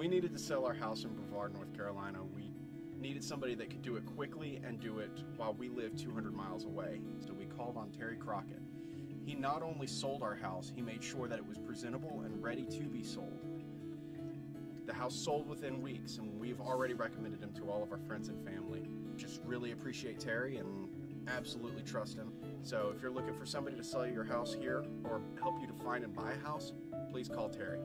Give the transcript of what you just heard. we needed to sell our house in Brevard, North Carolina, we needed somebody that could do it quickly and do it while we lived 200 miles away. So we called on Terry Crockett. He not only sold our house, he made sure that it was presentable and ready to be sold. The house sold within weeks, and we've already recommended him to all of our friends and family. Just really appreciate Terry and absolutely trust him. So if you're looking for somebody to sell you your house here or help you to find and buy a house, please call Terry.